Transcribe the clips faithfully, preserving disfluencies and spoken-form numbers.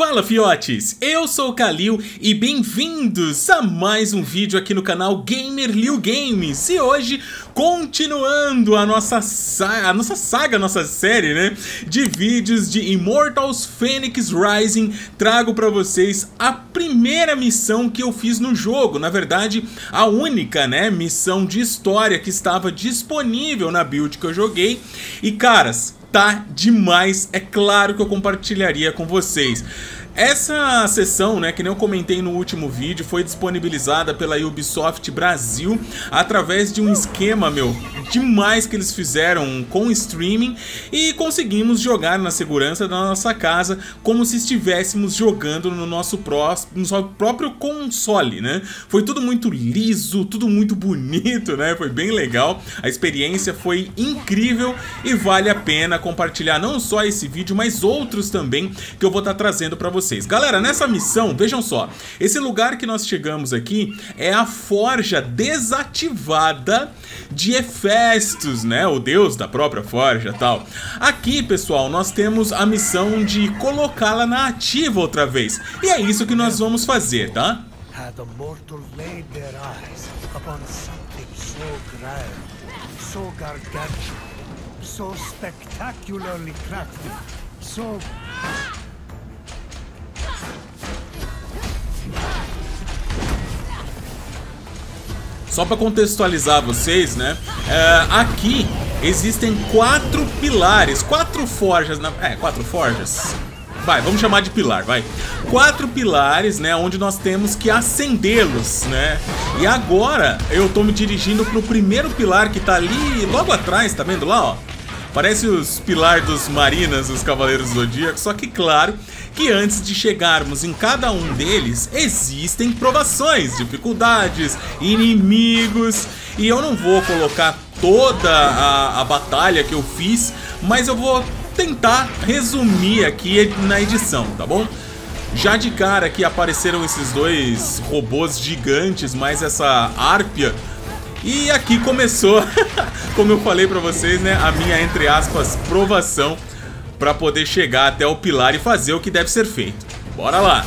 Fala, fiotes! Eu sou o Kalil e bem-vindos a mais um vídeo aqui no canal GamerLilGames. E hoje, continuando a nossa, a nossa saga, a nossa série, né, de vídeos de Immortals Fenyx Rising, trago pra vocês a primeira missão que eu fiz no jogo. Na verdade, a única, né, missão de história que estava disponível na build que eu joguei. E, caras, tá demais, é claro que eu compartilharia com vocês. Essa sessão, né, que nem eu comentei no último vídeo, foi disponibilizada pela Ubisoft Brasil através de um esquema, meu, demais que eles fizeram com streaming, e conseguimos jogar na segurança da nossa casa como se estivéssemos jogando no nosso, pró no nosso próprio console, né? Foi tudo muito liso, tudo muito bonito, né? Foi bem legal, a experiência foi incrível e vale a pena compartilhar não só esse vídeo, mas outros também que eu vou estar trazendo para vocês. Vocês. Galera, nessa missão, vejam só, esse lugar que nós chegamos aqui é a forja desativada de Hefesto, né, o deus da própria forja e tal. Aqui, pessoal, nós temos a missão de colocá-la na ativa outra vez, e é isso que nós vamos fazer, tá? Só para contextualizar vocês, né, é, aqui existem quatro pilares, quatro forjas, na, é, quatro forjas, vai, vamos chamar de pilar, vai. Quatro pilares, né, onde nós temos que acendê-los, né, e agora eu tô me dirigindo pro primeiro pilar que tá ali logo atrás, tá vendo lá, ó? Parece os pilares dos Marinas, dos Cavaleiros do Zodíaco, só que claro que antes de chegarmos em cada um deles, existem provações, dificuldades, inimigos. E eu não vou colocar toda a, a batalha que eu fiz, mas eu vou tentar resumir aqui na edição, tá bom? Já de cara aqui apareceram esses dois robôs gigantes, mais essa árpia. E aqui começou, como eu falei pra vocês, né, a minha, entre aspas, provação pra poder chegar até o pilar e fazer o que deve ser feito. Bora lá!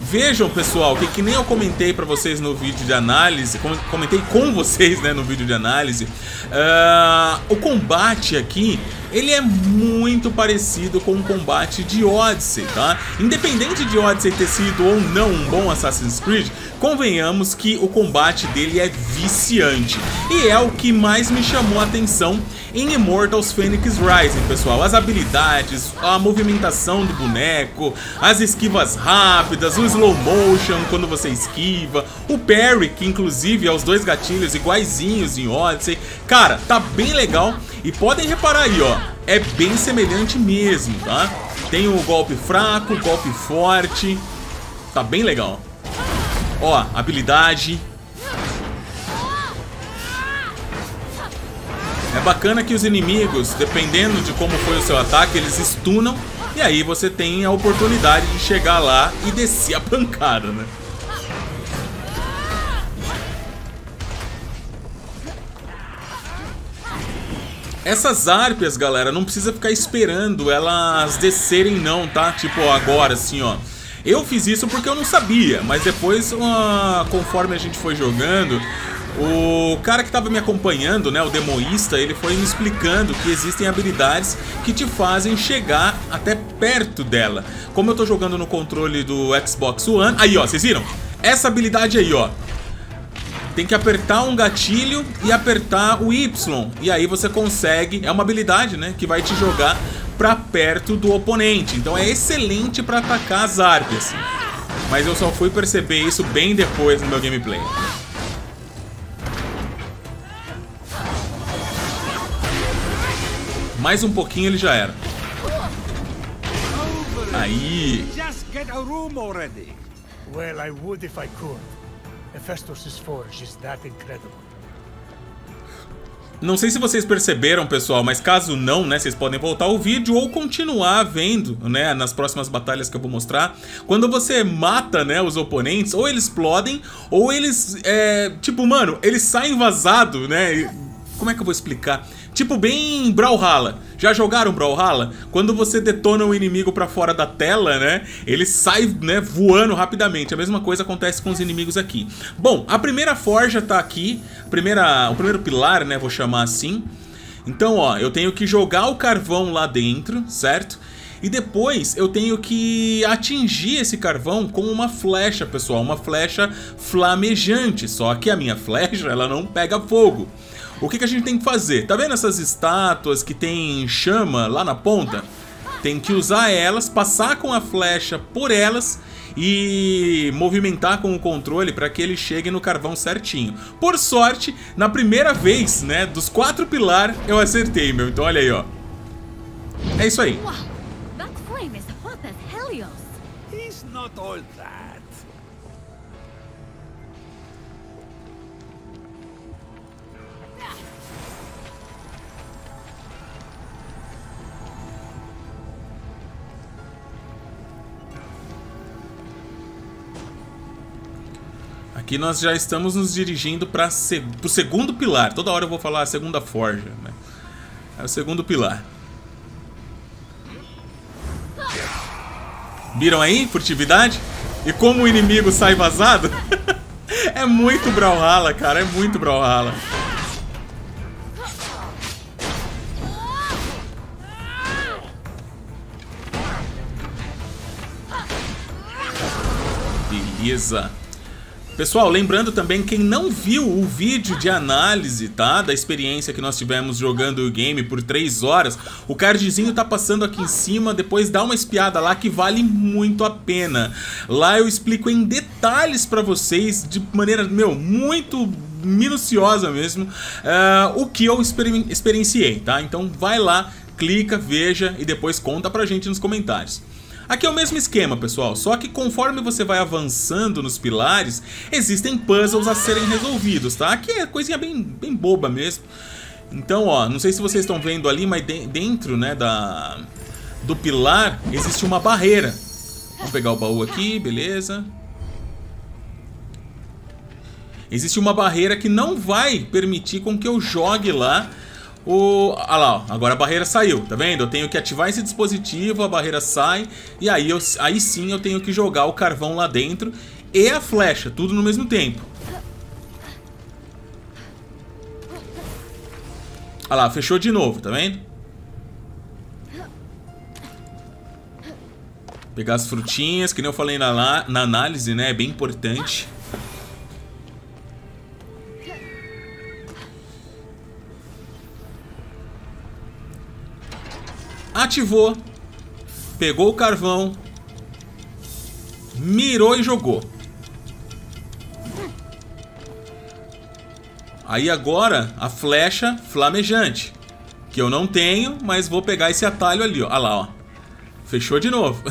Vejam, pessoal, que, que nem eu comentei pra vocês no vídeo de análise, comentei com vocês, né, no vídeo de análise, uh, o combate aqui, ele é muito parecido com o combate de Odyssey, tá? Independente de Odyssey ter sido ou não um bom Assassin's Creed, convenhamos que o combate dele é viciante. E é o que mais me chamou a atenção em Immortals Fenyx Rising, pessoal. As habilidades, a movimentação do boneco, as esquivas rápidas, o slow motion quando você esquiva, o parry, que inclusive é os dois gatilhos iguaizinhos em Odyssey. Cara, tá bem legal. E podem reparar aí, ó, é bem semelhante mesmo, tá? Tem o golpe fraco, o golpe forte, tá bem legal. Ó, habilidade. É bacana que os inimigos, dependendo de como foi o seu ataque, eles stunam. E aí você tem a oportunidade de chegar lá e descer a pancada, né? Essas árpias, galera, não precisa ficar esperando elas descerem não, tá? Tipo, ó, agora assim, ó. Eu fiz isso porque eu não sabia, mas depois, ó, conforme a gente foi jogando, o cara que tava me acompanhando, né, o Demoísta, ele foi me explicando que existem habilidades que te fazem chegar até perto dela. Como eu tô jogando no controle do Xbox One... Aí, ó, vocês viram? Essa habilidade aí, ó. Tem que apertar um gatilho e apertar o Y, e aí você consegue, é uma habilidade, né, que vai te jogar pra perto do oponente. Então é excelente pra atacar as árvores, mas eu só fui perceber isso bem depois no meu gameplay. Mais um pouquinho ele já era. Aí... Não sei se vocês perceberam, pessoal, mas caso não, né, vocês podem voltar ao vídeo ou continuar vendo, né, nas próximas batalhas que eu vou mostrar. Quando você mata, né, os oponentes, ou eles explodem, ou eles, é, tipo, mano, eles saem vazados, né, como é que eu vou explicar? Tipo bem Brawlhalla. Já jogaram Brawlhalla? Quando você detona o inimigo pra fora da tela, né? Ele sai, né, voando rapidamente. A mesma coisa acontece com os inimigos aqui. Bom, a primeira forja tá aqui. Primeira, o primeiro pilar, né? Vou chamar assim. Então, ó, eu tenho que jogar o carvão lá dentro, certo? E depois eu tenho que atingir esse carvão com uma flecha, pessoal. Uma flecha flamejante. Só que a minha flecha, ela não pega fogo. O que que a gente tem que fazer? Tá vendo essas estátuas que tem chama lá na ponta? Tem que usar elas, passar com a flecha por elas e movimentar com o controle para que ele chegue no carvão certinho. Por sorte, na primeira vez, né, dos quatro pilares, eu acertei, meu. Então olha aí, ó. É isso aí. Aqui nós já estamos nos dirigindo para seg o segundo pilar. Toda hora eu vou falar a segunda forja, né? É o segundo pilar. Viram aí? Furtividade? E como o inimigo sai vazado? É muito Brawlhalla, cara. É muito Brawlhalla. Beleza. Pessoal, lembrando também, quem não viu o vídeo de análise, tá? Da experiência que nós tivemos jogando o game por três horas, o cardzinho tá passando aqui em cima, depois dá uma espiada lá que vale muito a pena. Lá eu explico em detalhes pra vocês, de maneira, meu, muito minuciosa mesmo, uh, o que eu exper- experienciei, tá? Então vai lá, clica, veja e depois conta pra gente nos comentários. Aqui é o mesmo esquema, pessoal, só que conforme você vai avançando nos pilares, existem puzzles a serem resolvidos, tá? Aqui é coisinha bem, bem boba mesmo. Então, ó, não sei se vocês estão vendo ali, mas de dentro, né, da, do pilar existe uma barreira. Vou pegar o baú aqui, beleza. Existe uma barreira que não vai permitir com que eu jogue lá. O... Ah lá, ó. Agora a barreira saiu, tá vendo? Eu tenho que ativar esse dispositivo, a barreira sai. E aí, eu... aí sim eu tenho que jogar o carvão lá dentro e a flecha, tudo no mesmo tempo. Ah lá, fechou de novo, tá vendo? Pegar as frutinhas, que nem eu falei na, na análise, né? É bem importante. Ativou, pegou o carvão, mirou e jogou. Aí agora a flecha flamejante, que eu não tenho, mas vou pegar esse atalho ali, ó. Ah lá, ó. Fechou de novo.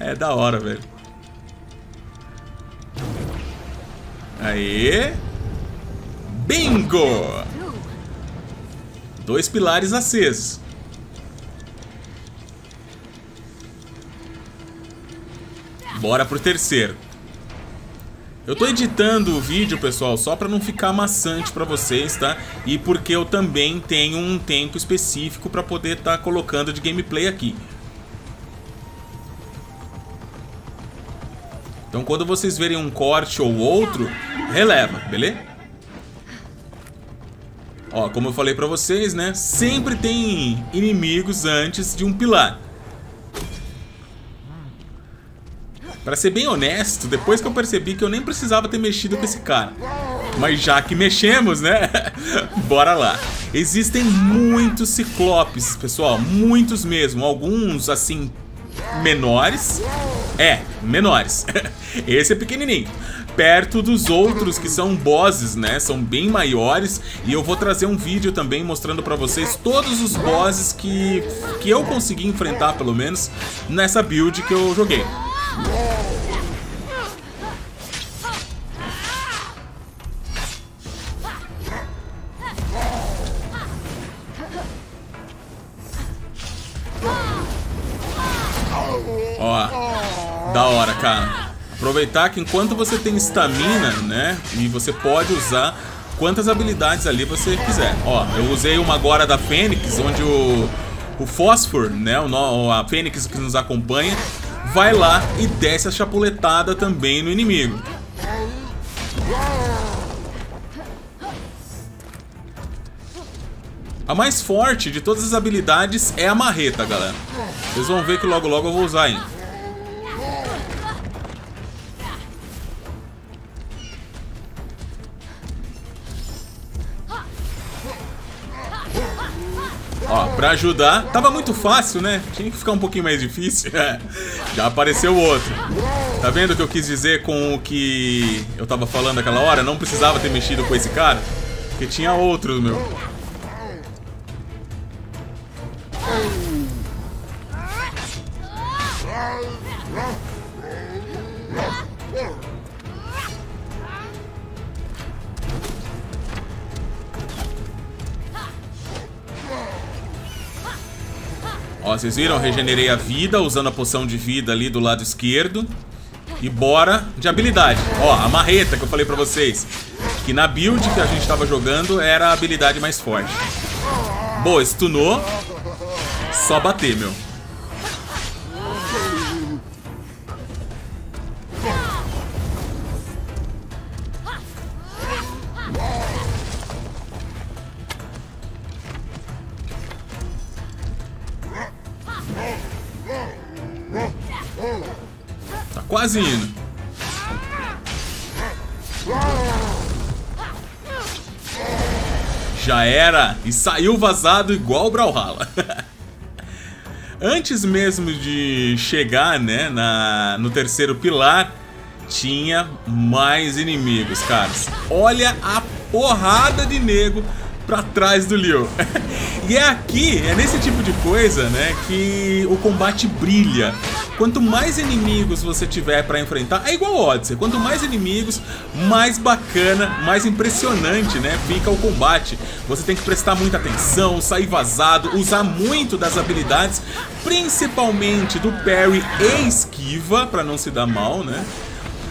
É da hora, velho. Aí. Bingo! Dois pilares acesos. Bora pro terceiro. Eu tô editando o vídeo, pessoal, só pra não ficar maçante pra vocês, tá? E porque eu também tenho um tempo específico pra poder tá colocando de gameplay aqui. Então quando vocês verem um corte ou outro, releva, beleza? Ó, como eu falei pra vocês, né? Sempre tem inimigos antes de um pilar. Pra ser bem honesto, depois que eu percebi que eu nem precisava ter mexido com esse cara. Mas já que mexemos, né? Bora lá. Existem muitos ciclopes, pessoal. Muitos mesmo. Alguns, assim, menores. É, menores. Esse é pequenininho. Perto dos outros que são bosses, né? São bem maiores. E eu vou trazer um vídeo também mostrando pra vocês todos os bosses que, que eu consegui enfrentar, pelo menos, nessa build que eu joguei. Ó, da hora, cara. Aproveitar que enquanto você tem estamina, né, e você pode usar quantas habilidades ali você quiser. Ó, eu usei uma agora da Fênix, onde o, o fósforo, né, o, a Fênix que nos acompanha, vai lá e desce a chapuletada também no inimigo. A mais forte de todas as habilidades é a marreta, galera. Vocês vão ver que logo logo eu vou usar ainda. Ó, pra ajudar, tava muito fácil, né? Tinha que ficar um pouquinho mais difícil. Já apareceu outro. Tá vendo o que eu quis dizer com o que eu tava falando aquela hora? Não precisava ter mexido com esse cara, porque tinha outro, meu. Ó, vocês viram? Eu regenerei a vida usando a poção de vida ali do lado esquerdo. E bora de habilidade. Ó, a marreta que eu falei pra vocês, que na build que a gente tava jogando era a habilidade mais forte. Boa, stunou. Só bater, meu. Tá quase indo. Já era. E saiu vazado igual o Brawlhalla. Antes mesmo de chegar, né, na, no terceiro pilar, tinha mais inimigos, caras. Olha a porrada de nego pra trás do Liu. E é aqui, é nesse tipo de coisa, né, que o combate brilha. Quanto mais inimigos você tiver pra enfrentar, é igual ao Odyssey. Quanto mais inimigos, mais bacana, mais impressionante, né, fica o combate. Você tem que prestar muita atenção, sair vazado, usar muito das habilidades, principalmente do parry e esquiva, pra não se dar mal, né.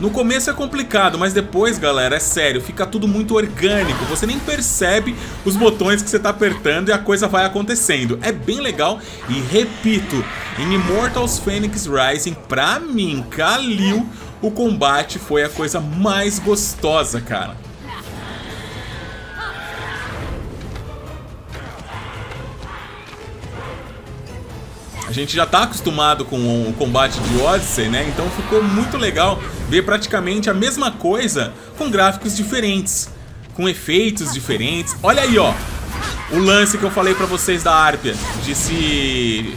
No começo é complicado, mas depois, galera, é sério, fica tudo muito orgânico. Você nem percebe os botões que você tá apertando e a coisa vai acontecendo. É bem legal e, repito, em Immortals Fenyx Rising, pra mim, Kalil, o combate foi a coisa mais gostosa, cara. A gente já tá acostumado com o combate de Odyssey, né? Então ficou muito legal ver praticamente a mesma coisa com gráficos diferentes, com efeitos diferentes. Olha aí, ó, o lance que eu falei pra vocês da Árpia, de se...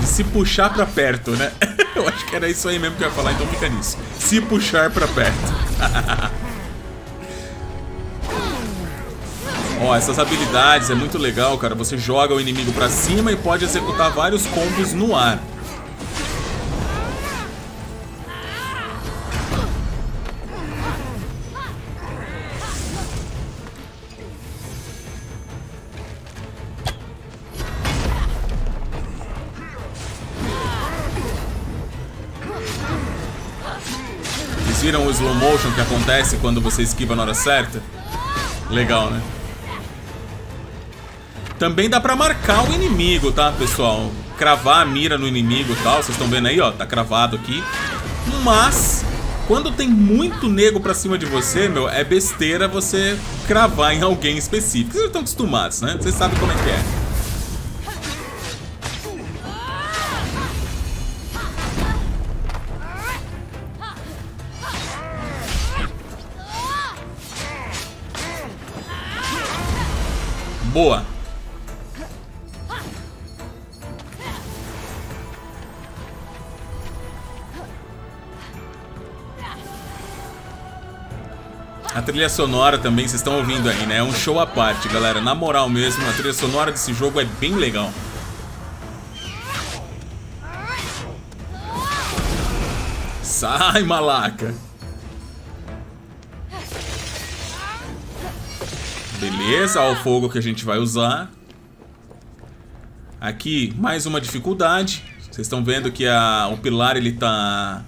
de se puxar pra perto, né? Eu acho que era isso aí mesmo que eu ia falar, então fica nisso. Se puxar pra perto. Ó, essas habilidades é muito legal, cara. Você joga o inimigo pra cima e pode executar vários combos no ar. Vocês viram o slow motion que acontece quando você esquiva na hora certa? Legal, né? Também dá pra marcar o inimigo, tá, pessoal? Cravar a mira no inimigo e tal. Vocês estão vendo aí, ó, tá cravado aqui. Mas, quando tem muito nego pra cima de você, meu, é besteira você cravar em alguém específico. Vocês estão acostumados, né? Vocês sabem como é que é. Boa. A trilha sonora também, vocês estão ouvindo aí, né? É um show à parte, galera. Na moral mesmo, a trilha sonora desse jogo é bem legal. Sai, malaca! Beleza, olha o fogo que a gente vai usar. Aqui, mais uma dificuldade. Vocês estão vendo que a, o pilar, ele tá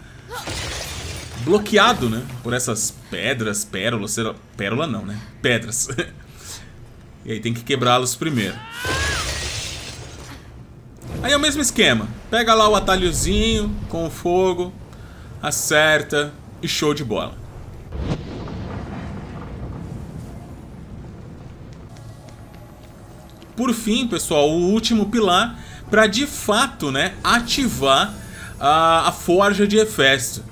bloqueado, né? Por essas pedras, pérolas, será... pérola não, né? Pedras. E aí tem que quebrá-los primeiro. Aí é o mesmo esquema. Pega lá o atalhozinho com o fogo, acerta e show de bola. Por fim, pessoal, o último pilar para de fato, né, ativar a, a forja de Hefesto.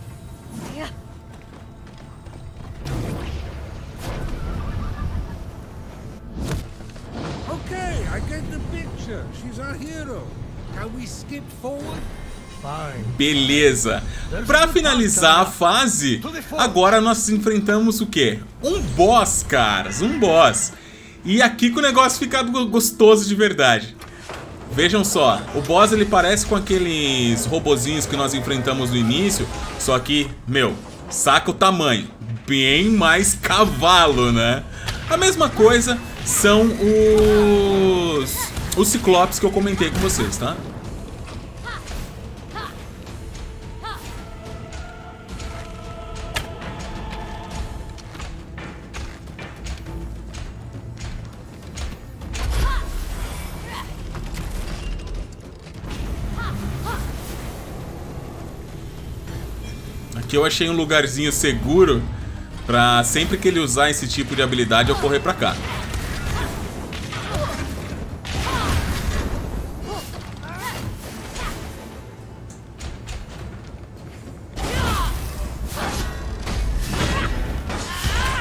Beleza. Para finalizar a fase, agora nós enfrentamos o quê? Um boss, caras, um boss. E aqui que o negócio fica gostoso de verdade. Vejam só, o boss ele parece com aqueles robozinhos que nós enfrentamos no início, só que, meu, saca o tamanho, bem mais cavalo, né? A mesma coisa são os os ciclopes que eu comentei com vocês, tá? Que eu achei um lugarzinho seguro pra sempre que ele usar esse tipo de habilidade eu correr pra cá.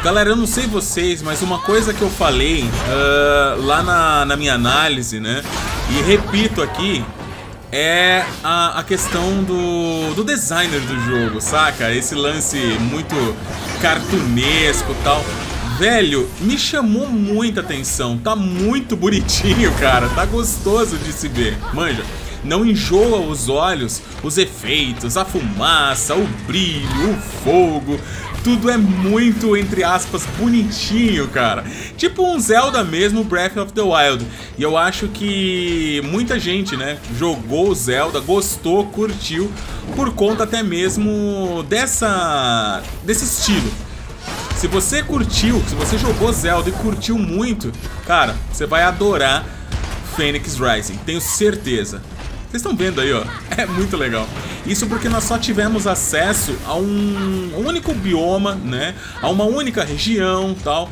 Galera, eu não sei vocês, mas uma coisa que eu falei uh, lá na, na minha análise, né? E repito aqui. É a, a questão do, do designer do jogo, saca? Esse lance muito cartunesco e tal. Velho, me chamou muita atenção. Tá muito bonitinho, cara. Tá gostoso de se ver. Manja, não enjoa os olhos, os efeitos, a fumaça, o brilho, o fogo. Tudo é muito, entre aspas, bonitinho, cara. Tipo um Zelda mesmo, Breath of the Wild. E eu acho que muita gente, né, jogou Zelda, gostou, curtiu, por conta até mesmo dessa, desse estilo. Se você curtiu, se você jogou Zelda e curtiu muito, cara, você vai adorar Fenyx Rising, tenho certeza. Vocês estão vendo aí, ó, é muito legal. Isso porque nós só tivemos acesso a um único bioma, né, a uma única região e tal.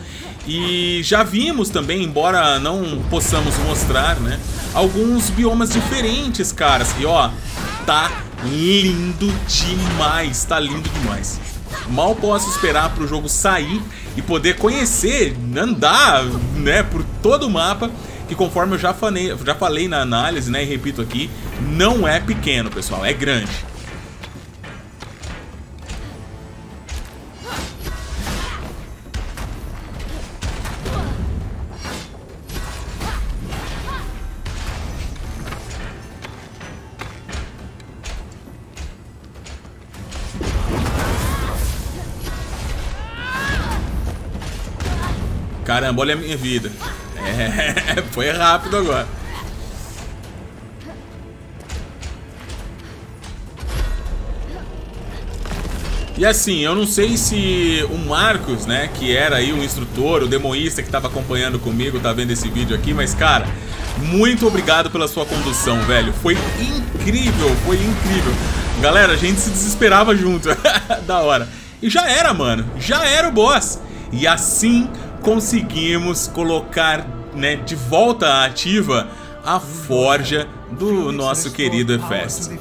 E já vimos também, embora não possamos mostrar, né, alguns biomas diferentes, caras. E ó, tá lindo demais, tá lindo demais. Mal posso esperar pro jogo sair e poder conhecer, andar, né, por todo o mapa. Que conforme eu já falei, já falei na análise, né, e repito aqui, não é pequeno, pessoal, é grande. Caramba, olha a minha vida. É, foi rápido agora. E assim, eu não sei se o Marcos, né, que era aí o instrutor, o demoísta que tava acompanhando comigo, tá vendo esse vídeo aqui, mas cara, muito obrigado pela sua condução, velho. Foi incrível, foi incrível. Galera, a gente se desesperava junto. Da hora. E já era, mano, já era o boss. E assim conseguimos colocar, né, de volta à ativa a forja do nosso querido Hefesto.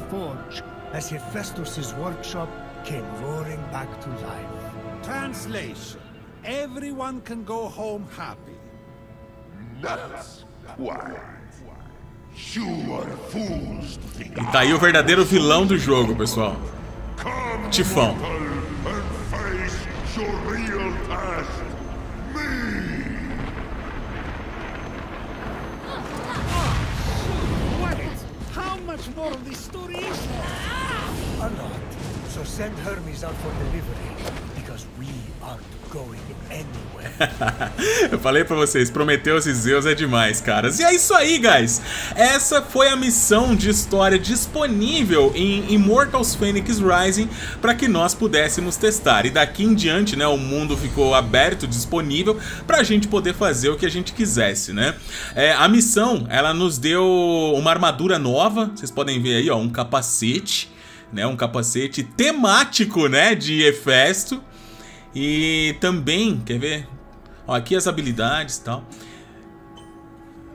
E tá aí o verdadeiro vilão do jogo, pessoal. Tifão. More of this story is there? A lot. So send Hermes out for delivery, because we are Eu falei pra vocês, Prometeus e Zeus é demais, caras. E é isso aí, guys. Essa foi a missão de história disponível em Immortals Fenyx Rising para que nós pudéssemos testar. E daqui em diante, né, o mundo ficou aberto, disponível pra gente poder fazer o que a gente quisesse, né? É, a missão, ela nos deu uma armadura nova. Vocês podem ver aí, ó, um capacete, né? Um capacete temático, né, de Hefesto. E também, quer ver? Ó, aqui as habilidades e tal.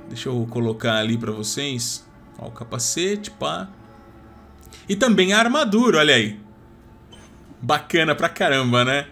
Deixa eu colocar ali pra vocês. Ó, o capacete, pá. E também a armadura, olha aí. Bacana pra caramba, né?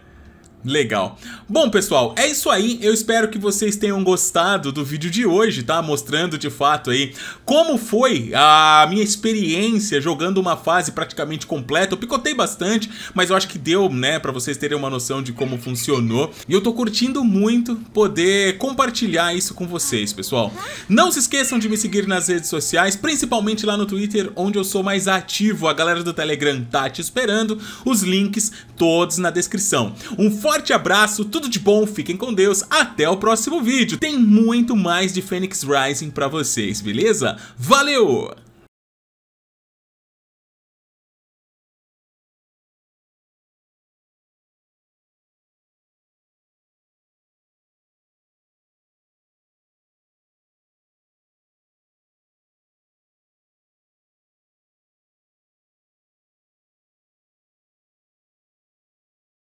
Legal. Bom, pessoal, é isso aí. Eu espero que vocês tenham gostado do vídeo de hoje, tá? Mostrando de fato aí como foi a minha experiência jogando uma fase praticamente completa. Eu picotei bastante, mas eu acho que deu, né, pra vocês terem uma noção de como funcionou. E eu tô curtindo muito poder compartilhar isso com vocês, pessoal. Não se esqueçam de me seguir nas redes sociais, principalmente lá no Twitter, onde eu sou mais ativo. A galera do Telegram tá te esperando. Os links todos na descrição. Um forte Forte abraço, tudo de bom, fiquem com Deus, até o próximo vídeo. Tem muito mais de Fenyx Rising pra vocês, beleza? Valeu!